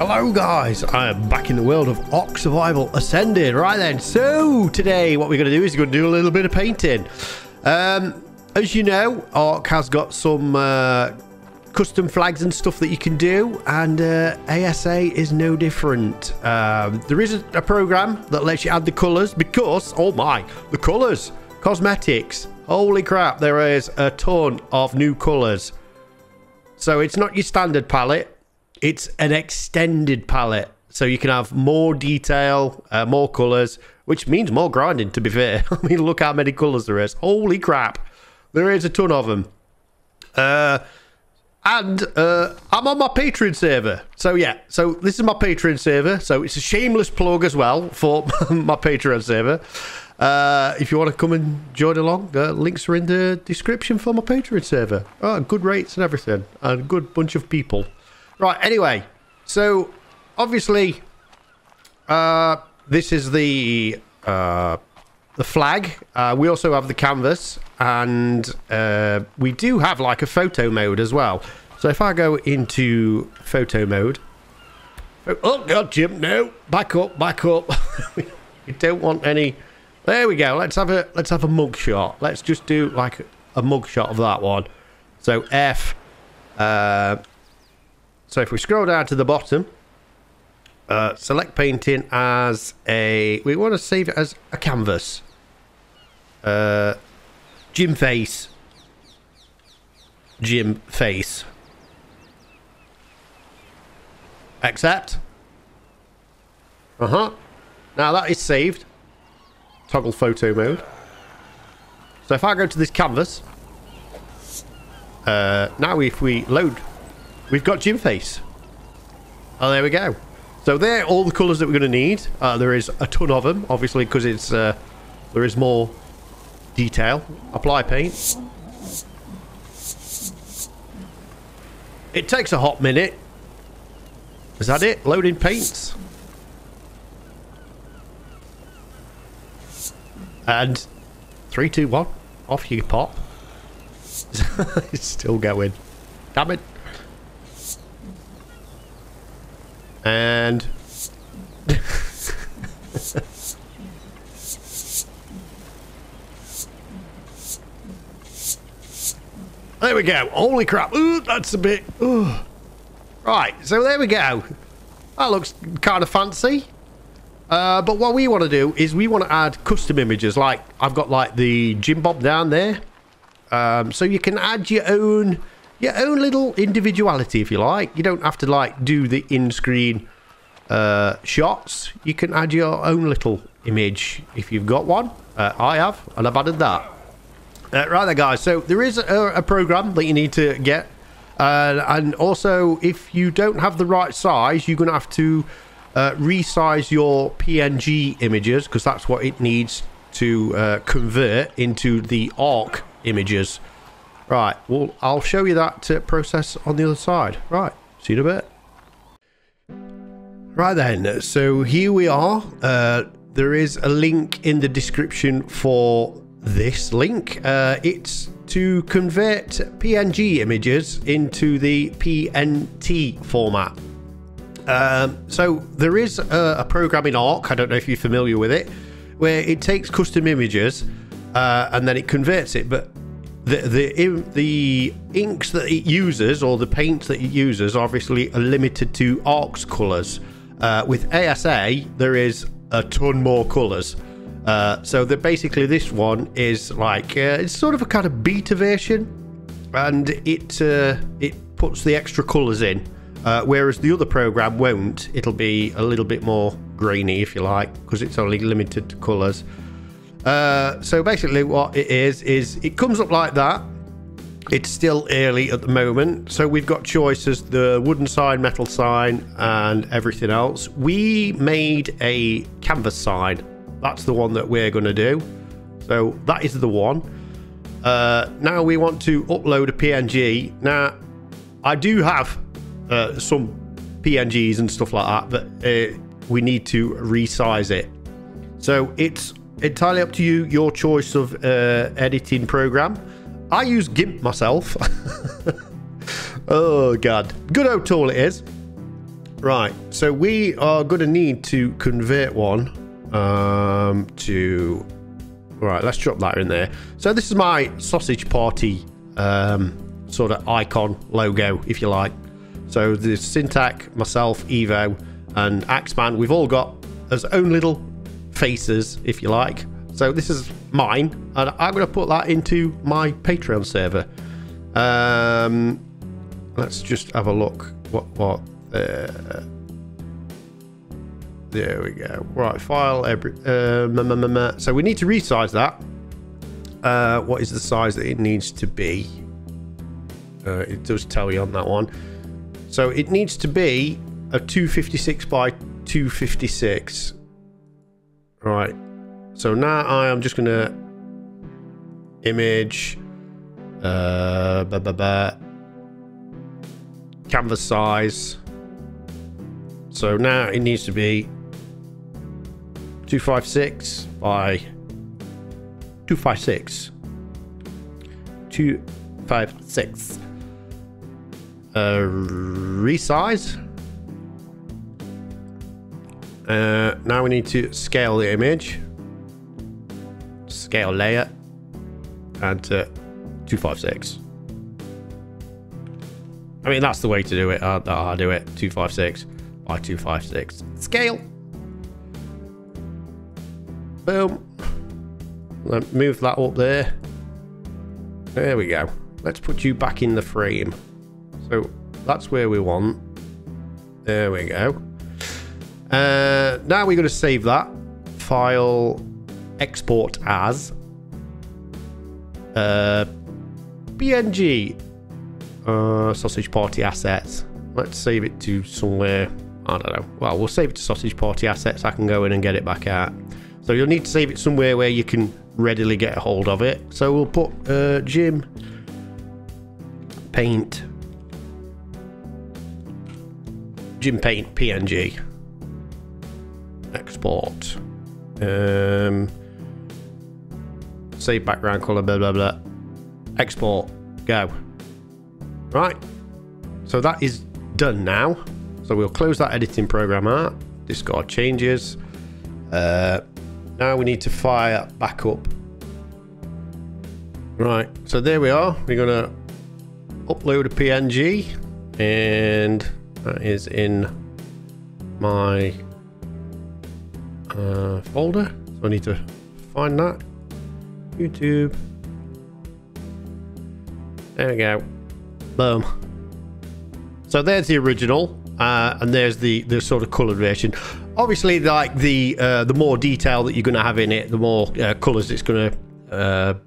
Hello guys, I am back in the world of ARK Survival Ascended. Right then, so today what we're going to do is we're going to do a little bit of painting. As you know, ARK has got some custom flags and stuff that you can do, and ASA is no different. There is a program that lets you add the colours because, oh my, the colours, cosmetics, holy crap, there is a ton of new colours. So it's not your standard palette. It's an extended palette, so you can have more detail, more colours, which means more grinding, to be fair. I mean, look how many colours there is. Holy crap. There is a ton of them. I'm on my Patreon server. So, yeah. So, this is my Patreon server. So, it's a shameless plug as well for my Patreon server. If you want to come and join along, links are in the description for my Patreon server. Oh, good rates and everything. And a good bunch of people. Right, anyway, so obviously this is the flag. We also have the canvas, and we do have like a photo mode as well. So if I go into photo mode, oh God, Jim, no, back up, back up. We don't want any. There we go. Let's have a mug shot. Let's just do like a mug shot of that one. So F. So if we scroll down to the bottom, select painting as a... We want to save it as a canvas. Gym face. Gym face. Accept. Uh-huh. Now that is saved. Toggle photo mode. So if I go to this canvas... now if we load... We've got Gym Face. Oh, there we go. So they're all the colours that we're going to need. There is a ton of them, obviously, because it's there is more detail. Apply paint. It takes a hot minute. Is that it? Loading paints. And 3, 2, 1. Off you pop. It's still going. Damn it. And there we go. Holy crap. Ooh, that's a bit. Ooh. Right, so there we go. That looks kind of fancy. But what we want to do is we want to add custom images. Like, I've got like the Jim Bob down there. So you can add your own. Your own little individuality, if you like. You don't have to, like, do the in-screen shots. You can add your own little image if you've got one. I have, and I've added that. Right there, guys. So there is a program that you need to get. And also, if you don't have the right size, you're going to have to resize your PNG images, because that's what it needs to convert into the ARK images. Right, well, I'll show you that process on the other side. Right, see you in a bit. Right then, so here we are. There is a link in the description for this link. It's to convert PNG images into the PNT format. So there is a program in ARK, I don't know if you're familiar with it, where it takes custom images and then it converts it, but the inks that it uses, or the paints that it uses, obviously are limited to ARK's colours. With ASA, there is a ton more colours. So basically this one is like, it's sort of a kind of beta version. And it puts the extra colours in. Whereas the other programme won't. It'll be a little bit more grainy, if you like, because it's only limited to colours. So basically what it is it comes up like that. It's still early at the moment, so we've got choices: the wooden sign, metal sign, and everything else. We made a canvas sign. That's the one that we're going to do. So that is the one. Now we want to upload a PNG. Now I do have some PNGs and stuff like that, but we need to resize it. So it's entirely up to you, your choice of editing program. I use GIMP myself. Oh, God. Good old tool it is. Right, so we are going to need to convert one to... Right, let's drop that in there. So this is my Sausage Party sort of icon logo, if you like. So there's Syntac, myself, Evo, and Axeman. We've all got his own little faces, if you like. So this is mine, and I'm going to put that into my Patreon server. Let's just have a look. There we go. Right, file. So we need to resize that. What is the size that it needs to be? It does tell you on that one. So it needs to be a 256 by 256. Right. So now I am just gonna image canvas size. So now it needs to be 256 by 256. 256. Resize. Now we need to scale the image. Scale layer and 256. I mean, that's the way to do it. I do it 256 by 256. Scale. Boom. Let's move that up there. There we go. Let's put you back in the frame. So that's where we want. There we go. Now we're going to save that. File, export as PNG. Sausage Party assets. Let's save it to somewhere. I don't know. Well, we'll save it to Sausage Party assets. I can go in and get it back out. So you'll need to save it somewhere where you can readily get a hold of it. So we'll put Gym Paint. Gym Paint PNG. Export. Save background color. Blah blah blah. Export. Go. Right, so that is done now. So we'll close that editing program out, discard changes. Now we need to fire back up. Right, so there we are. We're gonna upload a PNG, and that is in my folder. So I need to find that. YouTube. There we go. Boom. So there's the original, and there's the sort of coloured version. Obviously, like the more detail that you're going to have in it, the more colours it's going to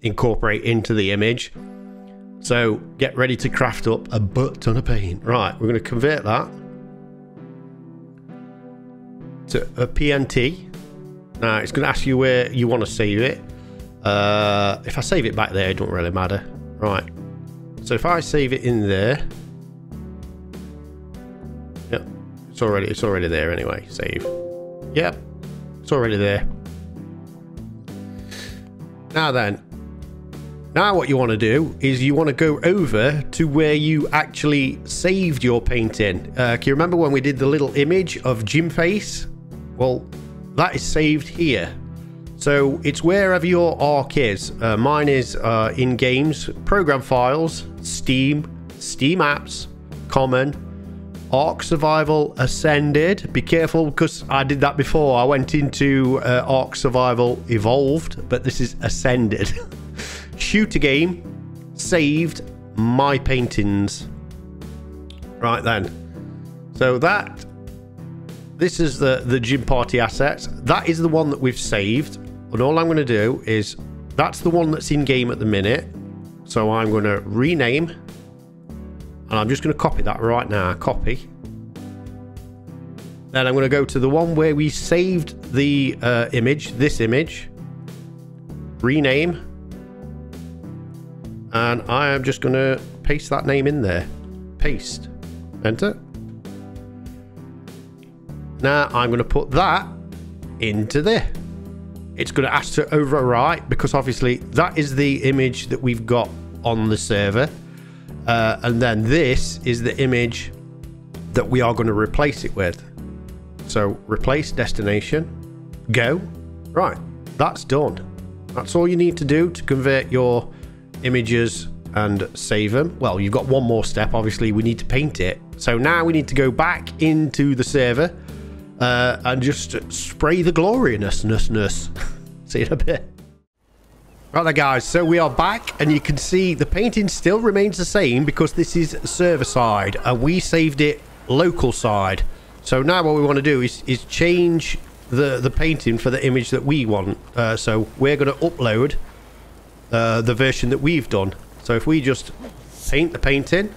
incorporate into the image. So get ready to craft up a butt ton of paint. Right, we're going to convert that to a PNT. Now it's going to ask you where you want to save it. If I save it back there, it don't really matter. Right. So if I save it in there, yep, it's already there anyway. Save, yep, it's already there. Now then, now what you want to do is you want to go over to where you actually saved your painting. Can you remember when we did the little image of Jim Face? Well, that is saved here. So it's wherever your ARK is. Mine is in games, program files, Steam, Steam apps, common, ARK Survival Ascended. Be careful because I did that before. I went into ARK Survival Evolved, but this is Ascended. Shooter game, saved, my paintings. Right then. So that, this is the Gym Party assets. That is the one that we've saved. And all I'm going to do is, that's the one that's in game at the minute. So I'm going to rename. And I'm just going to copy that right now. Copy. Then I'm going to go to the one where we saved the image. This image. Rename. And I am just going to paste that name in there. Paste. Enter. Now I'm going to put that into there. It's going to ask to overwrite because obviously that is the image that we've got on the server, and then this is the image that we are going to replace it with. So replace destination, go. Right, that's done. That's all you need to do to convert your images and save them. Well, you've got one more step. Obviously, we need to paint it. So now we need to go back into the server and just spray the gloriousness. See you in a bit. Right there, guys. So we are back, and you can see the painting still remains the same because this is server side, and we saved it local side. So now what we want to do is change the painting for the image that we want. So we're going to upload the version that we've done. So if we just paint the painting,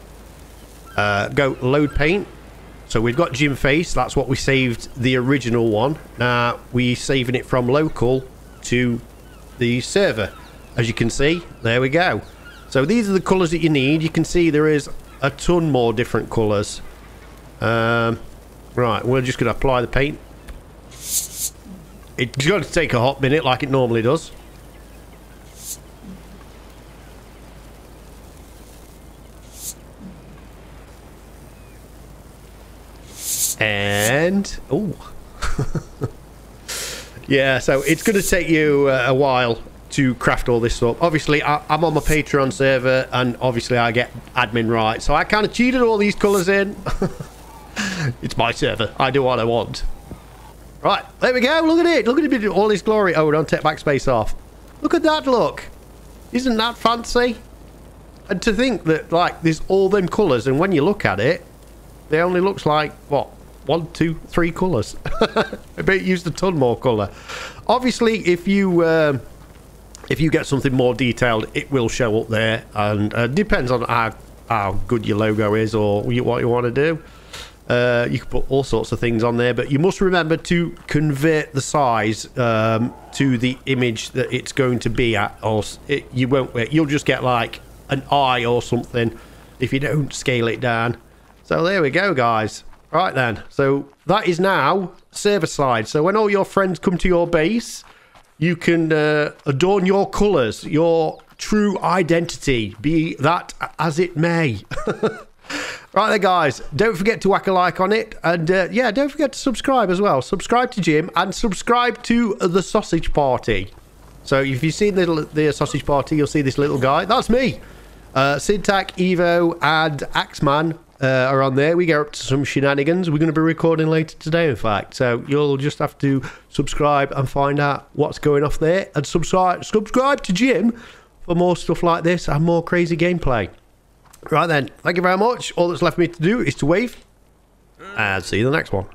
go load paint. So we've got Gym Face. That's what we saved the original one. Now we're saving it from local to the server. As you can see, there we go. So these are the colors that you need. You can see there is a ton more different colors. Right, we're just going to apply the paint. It's going to take a hot minute like it normally does. And... oh. Yeah, so it's going to take you a while to craft all this up. Obviously, I'm on my Patreon server, and obviously I get admin rights. So I kind of cheated all these colors in. It's my server. I do what I want. Right, there we go. Look at it. Look at it. All this glory. Oh, don't take backspace off. Look at that look. Isn't that fancy? And to think that, like, there's all them colours, and when you look at it, they only looks like, what, 1, 2, 3 colours. I bet you used a ton more colour. Obviously, if you get something more detailed, it will show up there, and depends on how good your logo is or what you want to do. You can put all sorts of things on there, but you must remember to convert the size to the image that it's going to be at, or you won't. You'll just get like an eye or something if you don't scale it down. So there we go, guys. Right then, so that is now server side. So when all your friends come to your base, you can adorn your colours, your true identity, be that as it may. Right there, guys, don't forget to whack a like on it, and yeah, don't forget to subscribe as well. Subscribe to Jim and subscribe to the Sausage Party. So if you've seen the Sausage Party, you'll see this little guy. That's me. Syntac, Evo and Axeman are on there. We go up to some shenanigans. We're going to be recording later today, in fact, so you'll just have to subscribe and find out what's going off there, and subscribe to Jim for more stuff like this and more crazy gameplay. Right then, thank you very much. All that's left for me to do is to wave. And see you in the next one.